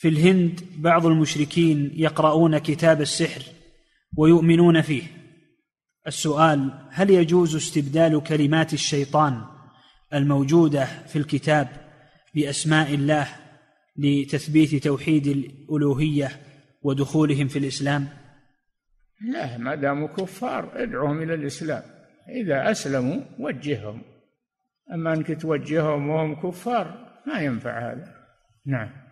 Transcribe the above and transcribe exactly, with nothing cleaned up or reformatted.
في الهند بعض المشركين يقرؤون كتاب السحر ويؤمنون فيه. السؤال: هل يجوز استبدال كلمات الشيطان الموجودة في الكتاب بأسماء الله لتثبيت توحيد الألوهية ودخولهم في الإسلام؟ لا، ما داموا كفار ادعوهم إلى الإسلام، إذا أسلموا وجههم، أما أنك توجههم وهم كفار ما ينفع هذا. نعم.